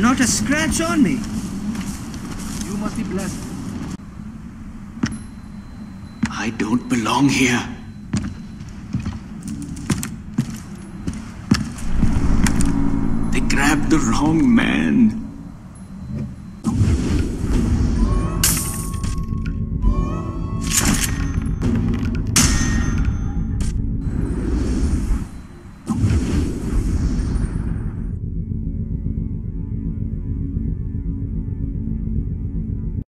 Not a scratch on me. You must be blessed. I don't belong here. They grabbed the wrong man.